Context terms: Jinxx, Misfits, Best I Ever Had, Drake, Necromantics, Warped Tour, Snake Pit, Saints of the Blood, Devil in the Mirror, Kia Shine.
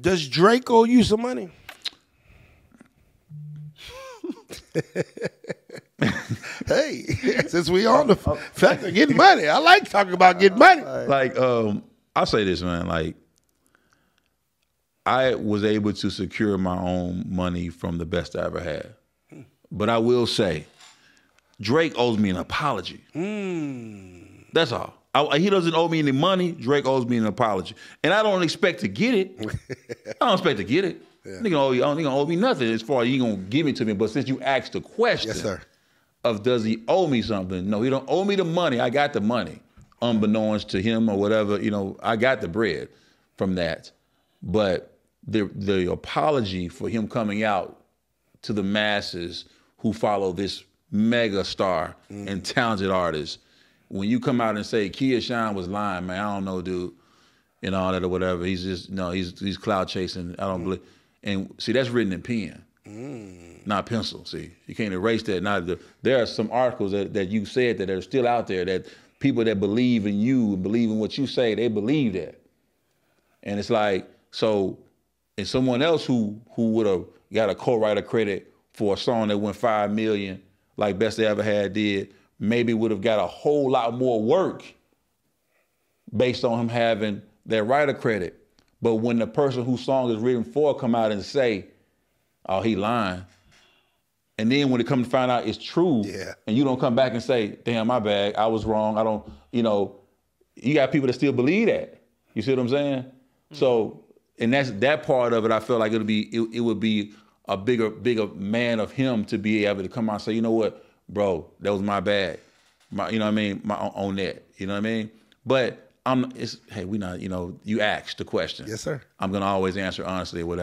Does Drake owe you some money? Hey, since we on the fact of getting money, I like talking about getting money. Like, I'll say this, man. Like, I was able to secure my own money from the best I ever had. But I will say, Drake owes me an apology. Mm. That's all. He doesn't owe me any money. Drake owes me an apology. And I don't expect to get it. I don't expect to get it. Yeah. Nigga don't owe me nothing as far as you gonna give it to me. But since you asked the question of does he owe me something, no, he don't owe me the money. I got the money, unbeknownst to him or whatever. You know, I got the bread from that. But the apology for him coming out to the masses who follow this mega star and talented artist, when you come out and say Kia Shine was lying, man, I don't know, dude, and all that or whatever. He's just he's cloud chasing. I don't believe. And see, that's written in pen, not pencil. See, you can't erase that. There are some articles that you said that are still out there that people that believe in you and believe in what you say, they believe that. And it's like, so, and someone else who would have got a co-writer credit for a song that went 5 million, like Best They Ever Had did, maybe would have got a whole lot more work based on him having that writer credit. But when the person whose song is written for come out and say, oh, he lying, and then when it comes to find out it's true, and you don't come back and say, damn, my bad, I was wrong, I don't, you know, you got people that still believe that. You see what I'm saying? So, and that's that part of it, I feel like it would be a bigger man of him to be able to come out and say, you know what, bro, that was my bad. You know what I mean? On that, you know what I mean? But hey, you asked the question. Yes, sir. I'm gonna always answer honestly or whatever.